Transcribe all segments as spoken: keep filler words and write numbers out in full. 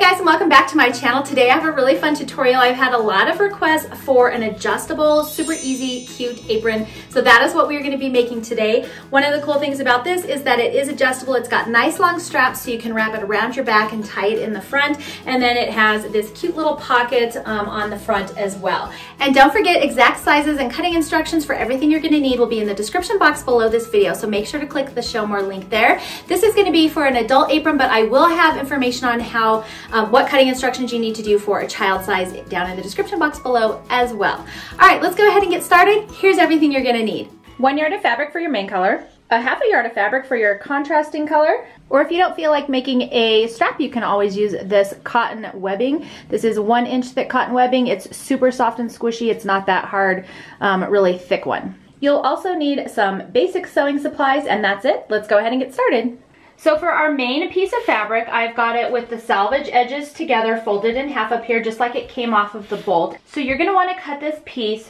Hey guys, and welcome back to my channel. Today I have a really fun tutorial. I've had a lot of requests for an adjustable, super easy, cute apron. So that is what we're gonna be making today. One of the cool things about this is that it is adjustable. It's got nice long straps so you can wrap it around your back and tie it in the front. And then it has this cute little pocket um, on the front as well. And don't forget, exact sizes and cutting instructions for everything you're gonna need will be in the description box below this video. So make sure to click the show more link there. This is gonna be for an adult apron, but I will have information on how Um, what cutting instructions you need to do for a child size down in the description box below as well. All right, let's go ahead and get started. Here's everything you're gonna need. One yard of fabric for your main color, a half a yard of fabric for your contrasting color, or if you don't feel like making a strap, you can always use this cotton webbing. This is one inch thick cotton webbing. It's super soft and squishy. It's not that hard, um, really thick one. You'll also need some basic sewing supplies, and that's it. Let's go ahead and get started. So for our main piece of fabric, I've got it with the salvage edges together, folded in half up here, just like it came off of the bolt. So you're gonna wanna cut this piece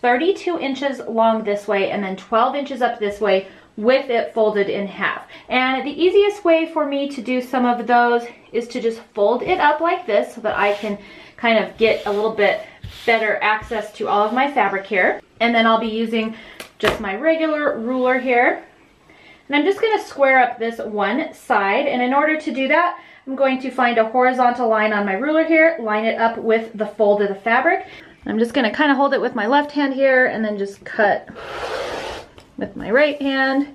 thirty-two inches long this way and then twelve inches up this way with it folded in half. And the easiest way for me to do some of those is to just fold it up like this so that I can kind of get a little bit better access to all of my fabric here. And then I'll be using just my regular ruler here. And I'm just gonna square up this one side, and in order to do that, I'm going to find a horizontal line on my ruler here, line it up with the fold of the fabric. I'm just gonna kind of hold it with my left hand here and then just cut with my right hand.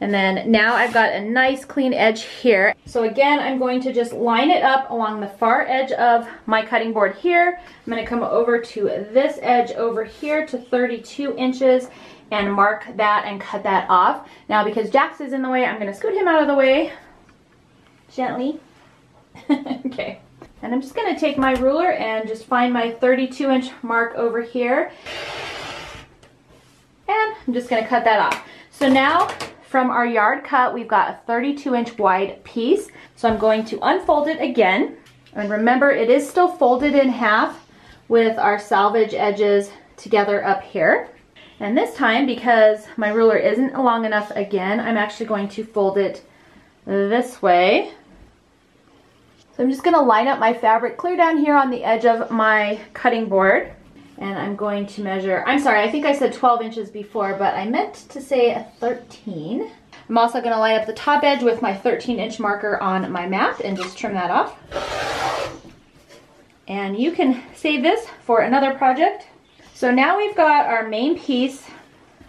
And then now I've got a nice clean edge here. So again, I'm going to just line it up along the far edge of my cutting board here. I'm gonna come over to this edge over here to thirty-two inches and mark that and cut that off. Now because Jax is in the way, I'm gonna scoot him out of the way, gently. Okay. And I'm just gonna take my ruler and just find my thirty-two inch mark over here. And I'm just gonna cut that off. So now, from our yard cut, we've got a thirty-two inch wide piece. So I'm going to unfold it again. And remember, it is still folded in half with our salvage edges together up here. And this time, because my ruler isn't long enough again, I'm actually going to fold it this way. So I'm just gonna line up my fabric clear down here on the edge of my cutting board. And I'm going to measure, I'm sorry, I think I said twelve inches before, but I meant to say a thirteen. I'm also gonna line up the top edge with my thirteen inch marker on my mat and just trim that off. And you can save this for another project. So now we've got our main piece,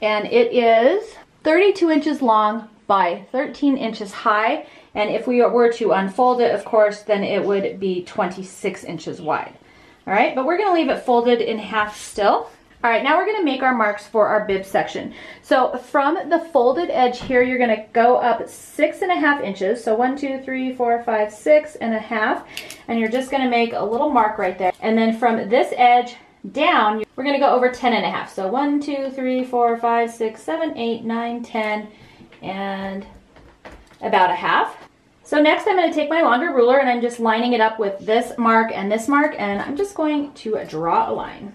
and it is thirty-two inches long by thirteen inches high. And if we were to unfold it, of course, then it would be twenty-six inches wide. All right, but we're gonna leave it folded in half still. All right, now we're gonna make our marks for our bib section. So from the folded edge here, you're gonna go up six and a half inches. So one, two, three, four, five, six and a half. And you're just gonna make a little mark right there. And then from this edge down, we're gonna go over ten and a half. So one, two, three, four, five, six, seven, eight, nine, ten, and about a half. So next I'm going to take my longer ruler and I'm just lining it up with this mark and this mark, and I'm just going to draw a line.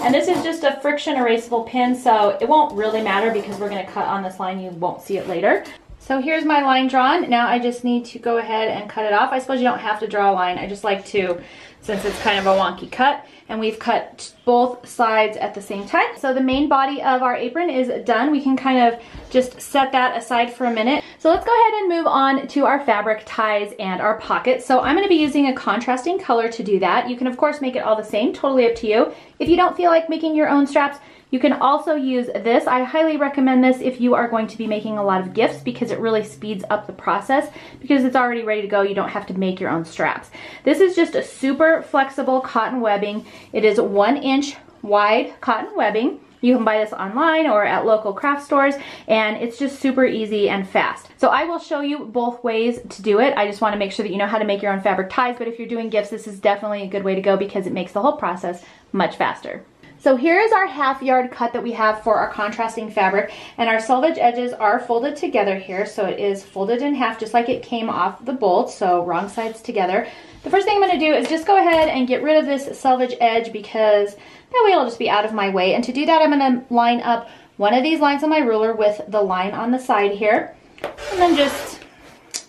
And this is just a friction erasable pin, so it won't really matter because we're going to cut on this line. You won't see it later. So here's my line drawn. Now I just need to go ahead and cut it off. I suppose you don't have to draw a line. I just like to, since it's kind of a wonky cut, and we've cut both sides at the same time. So the main body of our apron is done. We can kind of just set that aside for a minute. So let's go ahead and move on to our fabric ties and our pockets. So I'm gonna be using a contrasting color to do that. You can of course make it all the same, totally up to you. If you don't feel like making your own straps, you can also use this. I highly recommend this if you are going to be making a lot of gifts because it really speeds up the process because it's already ready to go. You don't have to make your own straps. This is just a super flexible cotton webbing. It is one inch wide cotton webbing. You can buy this online or at local craft stores, and it's just super easy and fast. So I will show you both ways to do it. I just want to make sure that you know how to make your own fabric ties, but if you're doing gifts, this is definitely a good way to go because it makes the whole process much faster. So here is our half yard cut that we have for our contrasting fabric, and our selvage edges are folded together here, so it is folded in half just like it came off the bolt, so wrong sides together. The first thing I'm gonna do is just go ahead and get rid of this selvage edge because that way it'll just be out of my way, and to do that I'm gonna line up one of these lines on my ruler with the line on the side here, and then just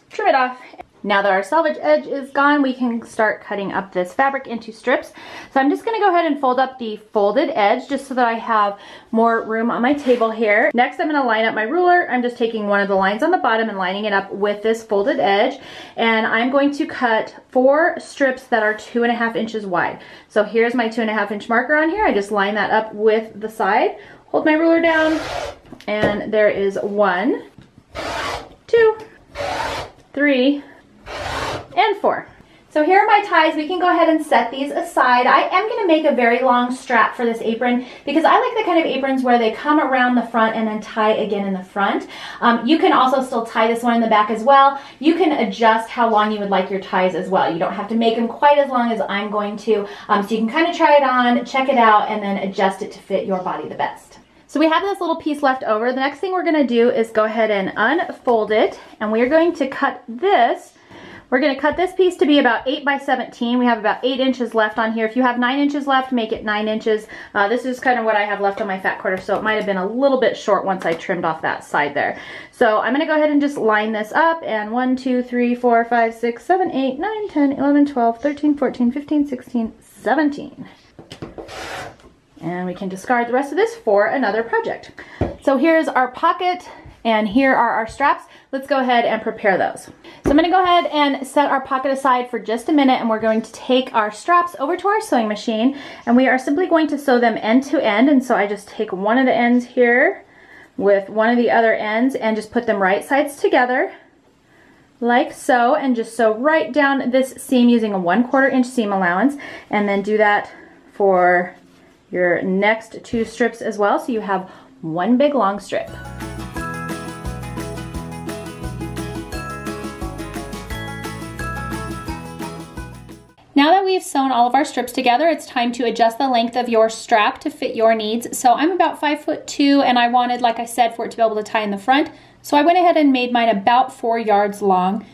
trim it off. Now that our selvage edge is gone, we can start cutting up this fabric into strips. So I'm just gonna go ahead and fold up the folded edge just so that I have more room on my table here. Next, I'm gonna line up my ruler. I'm just taking one of the lines on the bottom and lining it up with this folded edge. And I'm going to cut four strips that are two and a half inches wide. So here's my two and a half inch marker on here. I just line that up with the side, hold my ruler down, and there is one, two, three, and four. So here are my ties. We can go ahead and set these aside. I am going to make a very long strap for this apron because I like the kind of aprons where they come around the front and then tie again in the front. Um, you can also still tie this one in the back as well. You can adjust how long you would like your ties as well. You don't have to make them quite as long as I'm going to. Um, so you can kind of try it on, check it out, and then adjust it to fit your body the best. So we have this little piece left over. The next thing we're going to do is go ahead and unfold it, and we're going to cut this. We're going to cut this piece to be about eight by seventeen. We have about eight inches left on here. If you have nine inches left, make it nine inches. Uh, this is kind of what I have left on my fat quarter, so it might have been a little bit short once I trimmed off that side there. So I'm going to go ahead and just line this up, and one, two, three, four, five, six, seven, eight, nine, ten, eleven, twelve, thirteen, fourteen, fifteen, sixteen, seventeen. And we can discard the rest of this for another project. So here's our pocket, and here are our straps. Let's go ahead and prepare those. So I'm gonna go ahead and set our pocket aside for just a minute, and we're going to take our straps over to our sewing machine, and we are simply going to sew them end to end. And so I just take one of the ends here with one of the other ends and just put them right sides together like so, and just sew right down this seam using a one quarter inch seam allowance, and then do that for your next two strips as well, so you have one big long strip. Now that we've sewn all of our strips together, it's time to adjust the length of your strap to fit your needs. So I'm about five foot two, and I wanted, like I said, for it to be able to tie in the front. So I went ahead and made mine about four yards long.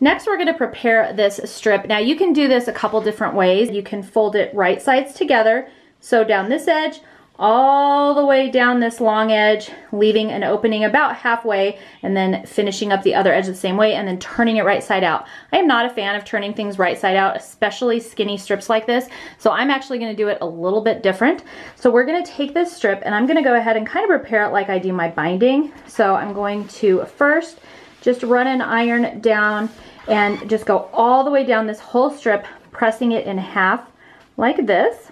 Next, we're going to prepare this strip. Now you can do this a couple different ways. You can fold it right sides together, sew down this edge, all the way down this long edge, leaving an opening about halfway, and then finishing up the other edge the same way, and then turning it right side out. I am not a fan of turning things right side out, especially skinny strips like this, so I'm actually going to do it a little bit different. So we're going to take this strip, and I'm going to go ahead and kind of prepare it like I do my binding. So I'm going to first just run an iron down and just go all the way down this whole strip, pressing it in half like this.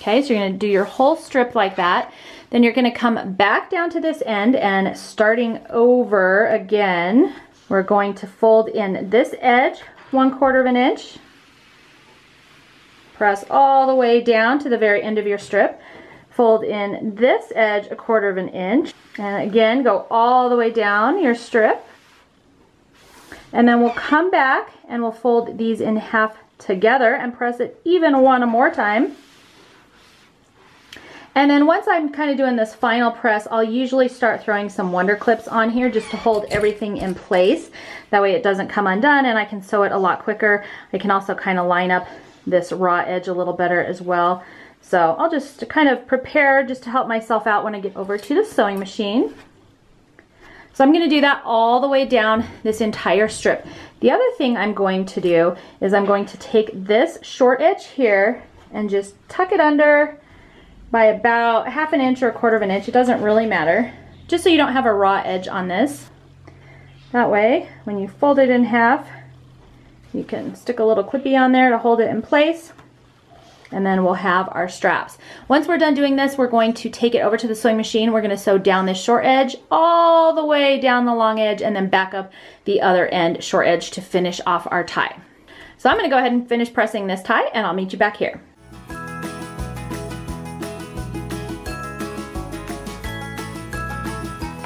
Okay, so you're gonna do your whole strip like that. Then you're gonna come back down to this end, and starting over again, we're going to fold in this edge one quarter of an inch, press all the way down to the very end of your strip, fold in this edge a quarter of an inch, and again, go all the way down your strip. And then we'll come back and we'll fold these in half together and press it even one more time. And then once I'm kind of doing this final press, I'll usually start throwing some Wonder Clips on here just to hold everything in place. That way it doesn't come undone, and I can sew it a lot quicker. I can also kind of line up this raw edge a little better as well. So I'll just kind of prepare just to help myself out when I get over to the sewing machine. So I'm going to do that all the way down this entire strip. The other thing I'm going to do is I'm going to take this short edge here and just tuck it under by about half an inch or a quarter of an inch. It doesn't really matter, just so you don't have a raw edge on this. That way, when you fold it in half, you can stick a little clippy on there to hold it in place, and then we'll have our straps. Once we're done doing this, we're going to take it over to the sewing machine. We're gonna sew down this short edge, all the way down the long edge, and then back up the other end short edge to finish off our tie. So I'm gonna go ahead and finish pressing this tie, and I'll meet you back here.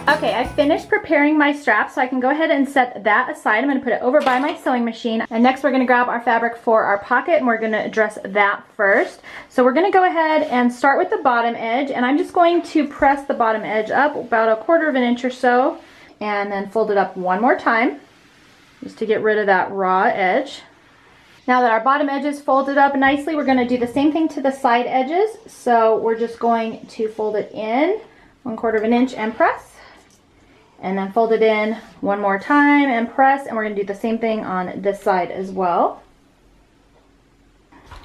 Okay, I finished preparing my strap, so I can go ahead and set that aside. I'm gonna put it over by my sewing machine. And next we're gonna grab our fabric for our pocket, and we're gonna address that first. So we're gonna go ahead and start with the bottom edge, and I'm just going to press the bottom edge up about a quarter of an inch or so, and then fold it up one more time, just to get rid of that raw edge. Now that our bottom edge is folded up nicely, we're gonna do the same thing to the side edges. So we're just going to fold it in one quarter of an inch and press. and then fold it in one more time and press, and we're going to do the same thing on this side as well.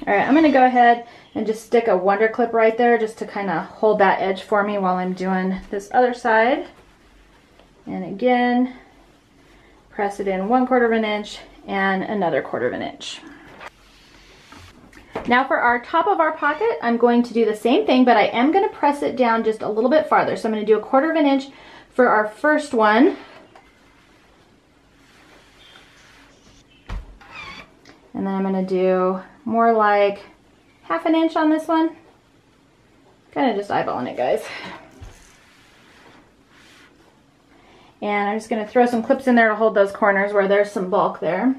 All right, I'm going to go ahead and just stick a Wonder Clip right there just to kind of hold that edge for me while I'm doing this other side. And again, press it in one quarter of an inch and another quarter of an inch. Now for our top of our pocket, I'm going to do the same thing, but I am going to press it down just a little bit farther. So I'm going to do a quarter of an inch for our first one. And then I'm going to do more like half an inch on this one. Kind of just eyeballing it, guys. And I'm just going to throw some clips in there to hold those corners where there's some bulk there.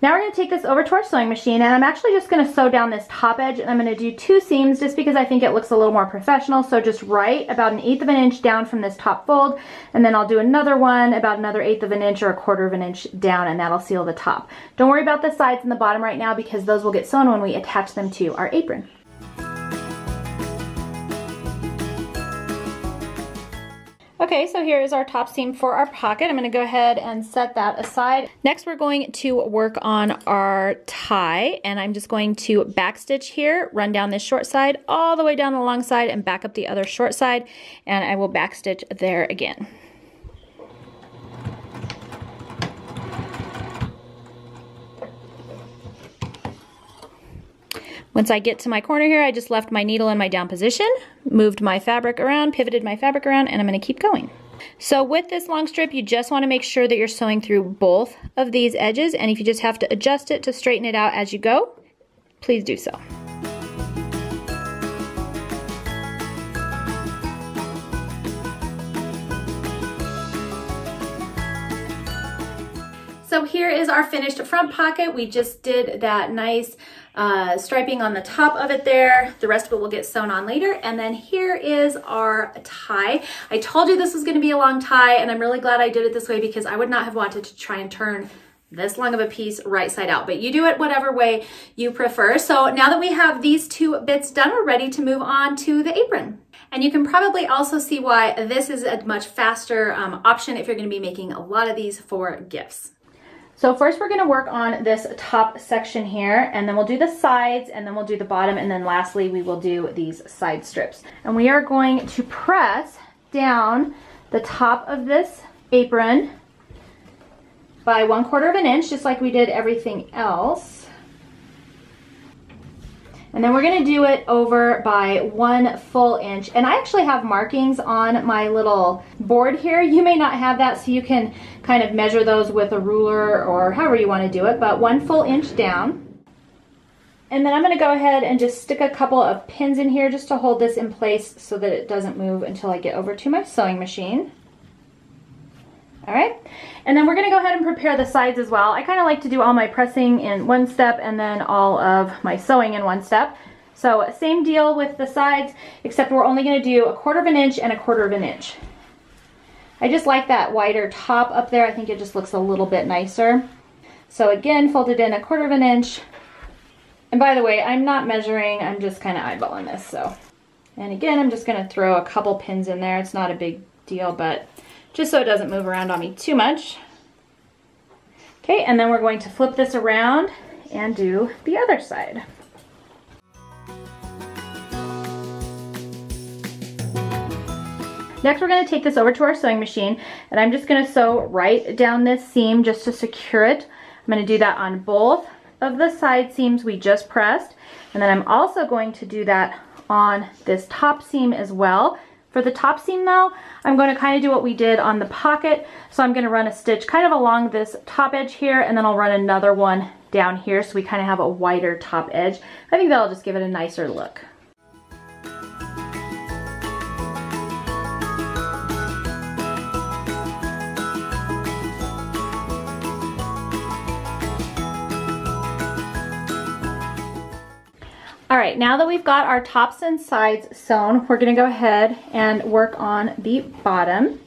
Now we're going to take this over to our sewing machine, and I'm actually just going to sew down this top edge, and I'm going to do two seams just because I think it looks a little more professional. So just right about an eighth of an inch down from this top fold, and then I'll do another one about another eighth of an inch or a quarter of an inch down, and that'll seal the top. Don't worry about the sides and the bottom right now because those will get sewn when we attach them to our apron. Okay, so here is our top seam for our pocket. I'm gonna go ahead and set that aside. Next, we're going to work on our tie, and I'm just going to back stitch here, run down this short side all the way down the long side and back up the other short side, and I will back stitch there again. Once I get to my corner here, I just left my needle in my down position, moved my fabric around, pivoted my fabric around, and I'm gonna keep going. So with this long strip, you just wanna make sure that you're sewing through both of these edges, and if you just have to adjust it to straighten it out as you go, please do so. So here is our finished front pocket. We just did that nice uh, striping on the top of it there. The rest of it will get sewn on later. And then here is our tie. I told you this was going to be a long tie, and I'm really glad I did it this way because I would not have wanted to try and turn this long of a piece right side out, but you do it whatever way you prefer. So now that we have these two bits done, we're ready to move on to the apron. And you can probably also see why this is a much faster um, option if you're going to be making a lot of these for gifts. So first we're gonna work on this top section here, and then we'll do the sides, and then we'll do the bottom, and then lastly we will do these side strips. And we are going to press down the top of this apron by one quarter of an inch, just like we did everything else. And then we're gonna do it over by one full inch. And I actually have markings on my little board here. You may not have that, so you can kind of measure those with a ruler or however you wanna do it, but one full inch down. And then I'm gonna go ahead and just stick a couple of pins in here just to hold this in place so that it doesn't move until I get over to my sewing machine. All right, and then we're gonna go ahead and prepare the sides as well. I kind of like to do all my pressing in one step and then all of my sewing in one step. So same deal with the sides, except we're only gonna do a quarter of an inch and a quarter of an inch. I just like that wider top up there. I think it just looks a little bit nicer. So again, fold it in a quarter of an inch. And by the way, I'm not measuring, I'm just kind of eyeballing this, so. And again, I'm just gonna throw a couple pins in there. It's not a big deal, but just so it doesn't move around on me too much. Okay, and then we're going to flip this around and do the other side. Next, we're gonna take this over to our sewing machine, and I'm just gonna sew right down this seam just to secure it. I'm gonna do that on both of the side seams we just pressed, and then I'm also going to do that on this top seam as well. For the top seam though, I'm going to kind of do what we did on the pocket. So I'm going to run a stitch kind of along this top edge here, and then I'll run another one down here so we kind of have a wider top edge. I think that'll just give it a nicer look. All right, now that we've got our tops and sides sewn, we're gonna go ahead and work on the bottom.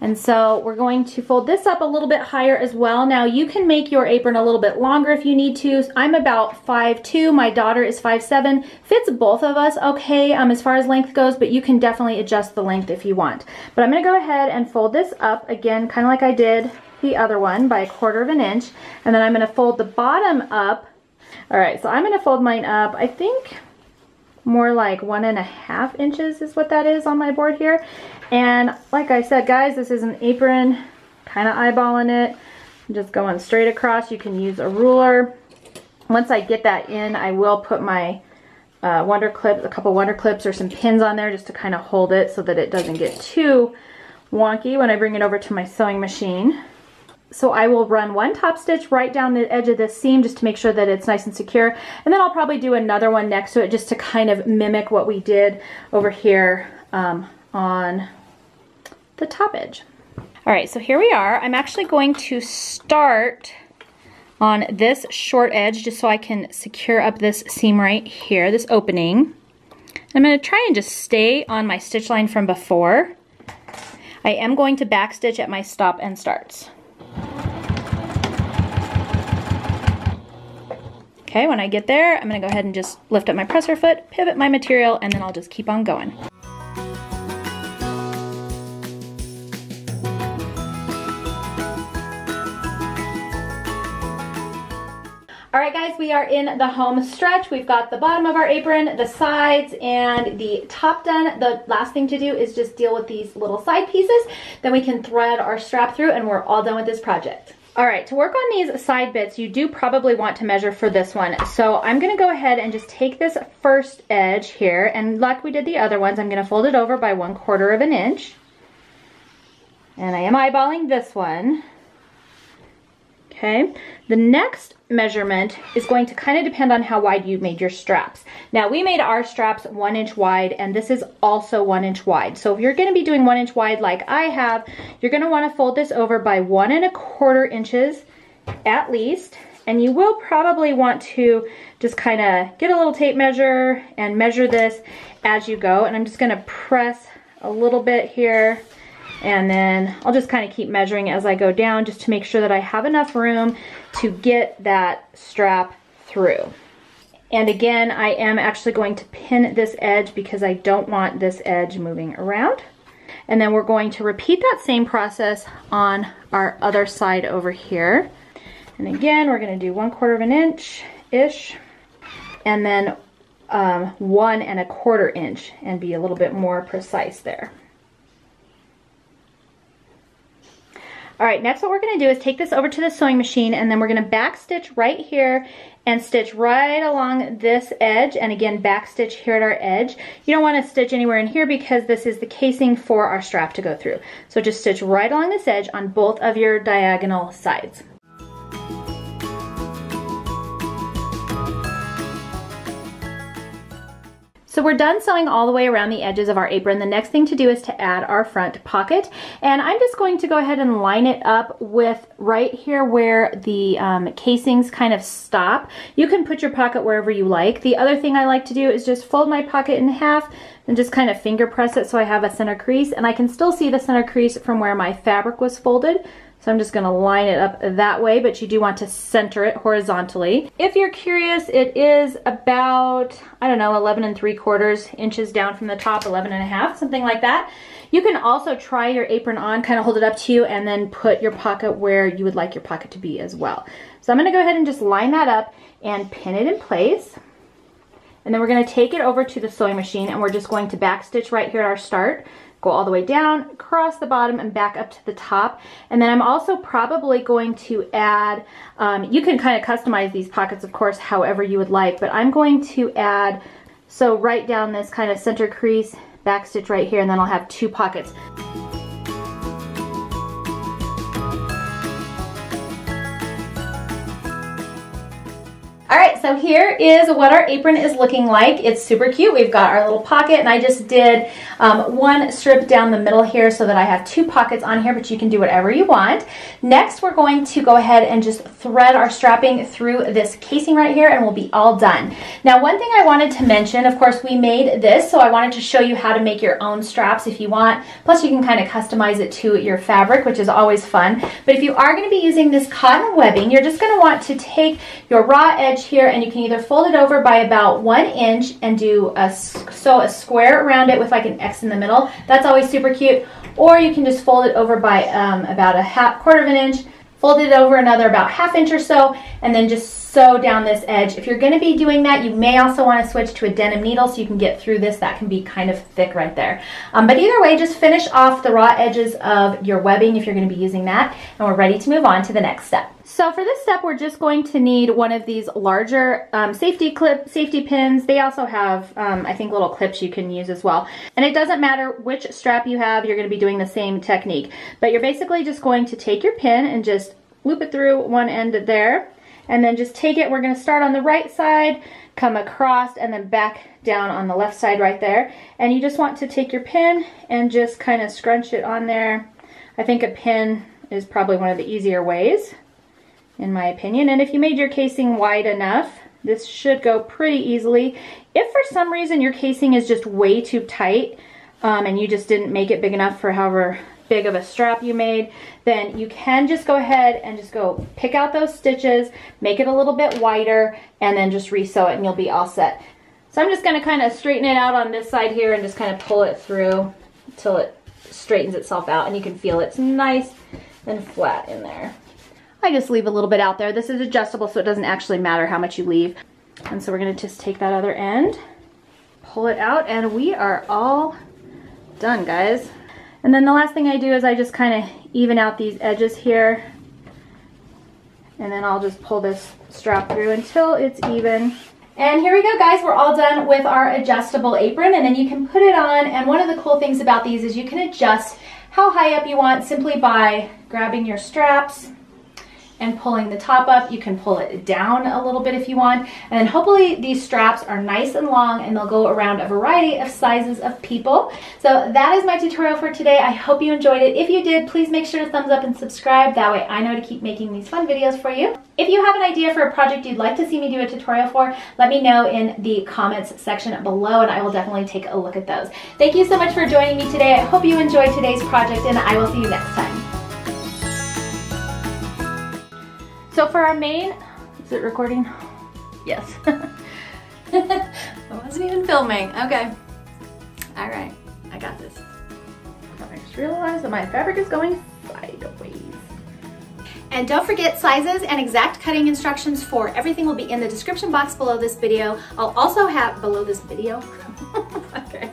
And so we're going to fold this up a little bit higher as well. Now you can make your apron a little bit longer if you need to. I'm about five two, my daughter is five seven. Fits both of us okay um, as far as length goes, but you can definitely adjust the length if you want. But I'm gonna go ahead and fold this up again, kind of like I did the other one, by a quarter of an inch. And then I'm gonna fold the bottom up. All right, so I'm gonna fold mine up, I think, more like one and a half inches is what that is on my board here. And like I said, guys, this is an apron, kind of eyeballing it. I'm just going straight across. You can use a ruler. Once I get that in, I will put my uh, wonder clips, a couple wonder clips or some pins on there just to kind of hold it so that it doesn't get too wonky when I bring it over to my sewing machine. So I will run one top stitch right down the edge of this seam just to make sure that it's nice and secure. And then I'll probably do another one next to it just to kind of mimic what we did over here um, on the top edge. All right, so here we are. I'm actually going to start on this short edge just so I can secure up this seam right here, this opening. I'm gonna try and just stay on my stitch line from before. I am going to backstitch at my stop and starts. Okay, when I get there, I'm gonna go ahead and just lift up my presser foot, pivot my material, and then I'll just keep on going. All right, guys, we are in the home stretch. We've got the bottom of our apron, the sides, and the top done. The last thing to do is just deal with these little side pieces. Then we can thread our strap through and we're all done with this project. All right, to work on these side bits, you do probably want to measure for this one. So I'm gonna go ahead and just take this first edge here, and like we did the other ones, I'm gonna fold it over by one quarter of an inch. And I am eyeballing this one. Okay, the next measurement is going to kind of depend on how wide you made your straps. Now we made our straps one inch wide, and this is also one inch wide. So if you're gonna be doing one inch wide like I have, you're gonna wanna fold this over by one and a quarter inches at least. And you will probably want to just kind of get a little tape measure and measure this as you go. And I'm just gonna press a little bit here. And then I'll just kind of keep measuring as I go down just to make sure that I have enough room to get that strap through. And again, I am actually going to pin this edge because I don't want this edge moving around. And then we're going to repeat that same process on our other side over here. And again, we're gonna do one quarter of an inch-ish, and then um, one and a quarter inch, and be a little bit more precise there. All right, next what we're gonna do is take this over to the sewing machine, and then we're gonna back stitch right here and stitch right along this edge, and again, back stitch here at our edge. You don't wanna stitch anywhere in here because this is the casing for our strap to go through. So just stitch right along this edge on both of your diagonal sides. So we're done sewing all the way around the edges of our apron. The next thing to do is to add our front pocket. And I'm just going to go ahead and line it up with right here where the um, casings kind of stop. You can put your pocket wherever you like. The other thing I like to do is just fold my pocket in half and just kind of finger press it so I have a center crease. And I can still see the center crease from where my fabric was folded. So I'm just gonna line it up that way, but you do want to center it horizontally. If you're curious, it is about, I don't know, eleven and three quarters inches down from the top, eleven and a half, something like that. You can also try your apron on, kind of hold it up to you, and then put your pocket where you would like your pocket to be as well. So I'm gonna go ahead and just line that up and pin it in place. And then we're gonna take it over to the sewing machine, and we're just going to backstitch right here at our start. Go all the way down, across the bottom, and back up to the top. And then I'm also probably going to add, um, you can kind of customize these pockets, of course, however you would like, but I'm going to add, so right down this kind of center crease, back stitch right here, and then I'll have two pockets. All right, so here is what our apron is looking like. It's super cute. We've got our little pocket, and I just did um, one strip down the middle here so that I have two pockets on here, but you can do whatever you want. Next, we're going to go ahead and just thread our strapping through this casing right here, and we'll be all done. Now, one thing I wanted to mention, of course, we made this, so I wanted to show you how to make your own straps if you want. Plus, you can kind of customize it to your fabric, which is always fun. But if you are going to be using this cotton webbing, you're just going to want to take your raw edge here, and you can either fold it over by about one inch and do a sew a square around it with like an X in the middle. That's always super cute. Or you can just fold it over by um, about a half quarter of an inch, fold it over another about half inch or so, and then just sew down this edge. If you're going to be doing that, you may also want to switch to a denim needle so you can get through this. That can be kind of thick right there. Um, but either way, just finish off the raw edges of your webbing if you're going to be using that, and we're ready to move on to the next step. So for this step, we're just going to need one of these larger um, safety clip, safety pins. They also have, um, I think, little clips you can use as well. And it doesn't matter which strap you have, you're going to be doing the same technique. But you're basically just going to take your pin and just loop it through one end there, and then just take it. We're going to start on the right side, come across, and then back down on the left side right there. And you just want to take your pin and just kind of scrunch it on there. I think a pin is probably one of the easier ways, in my opinion. And if you made your casing wide enough, this should go pretty easily. If for some reason your casing is just way too tight um, and you just didn't make it big enough for however big of a strap you made, then you can just go ahead and just go pick out those stitches, make it a little bit wider, and then just re-sew it, and you'll be all set. So I'm just going to kind of straighten it out on this side here and just kind of pull it through until it straightens itself out, and you can feel it's nice and flat in there. I just leave a little bit out there. This is adjustable, so it doesn't actually matter how much you leave. And so we're going to just take that other end, pull it out, and we are all done, guys. And then the last thing I do is I just kind of even out these edges here, and then I'll just pull this strap through until it's even. And here we go, guys, we're all done with our adjustable apron, and then you can put it on. And one of the cool things about these is you can adjust how high up you want simply by grabbing your straps and pulling the top up. You can pull it down a little bit if you want. And then hopefully these straps are nice and long, and they'll go around a variety of sizes of people. So that is my tutorial for today. I hope you enjoyed it. If you did, please make sure to thumbs up and subscribe. That way I know to keep making these fun videos for you. If you have an idea for a project you'd like to see me do a tutorial for, let me know in the comments section below, and I will definitely take a look at those. Thank you so much for joining me today. I hope you enjoyed today's project, and I will see you next time. So for our main, is it recording? Yes. I wasn't even filming. Okay. All right. I got this. I just realized that my fabric is going sideways. And don't forget, sizes and exact cutting instructions for everything will be in the description box below this video. I'll also have below this video. Okay.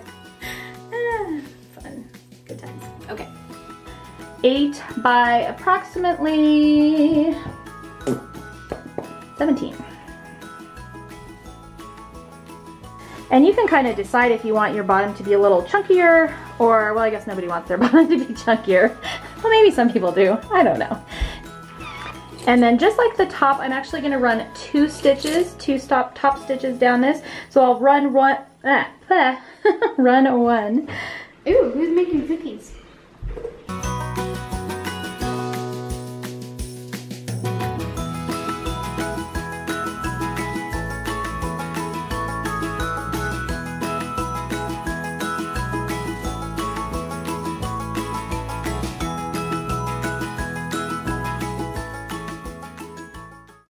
Ah, fun. Good times. Okay. Eight by approximately seventeen. And you can kind of decide if you want your bottom to be a little chunkier, or, well, I guess nobody wants their bottom to be chunkier. Well, maybe some people do. I don't know. And then just like the top, I'm actually going to run two stitches, two stop top stitches down this. So I'll run one, ah, run one. Ooh, who's making cookies?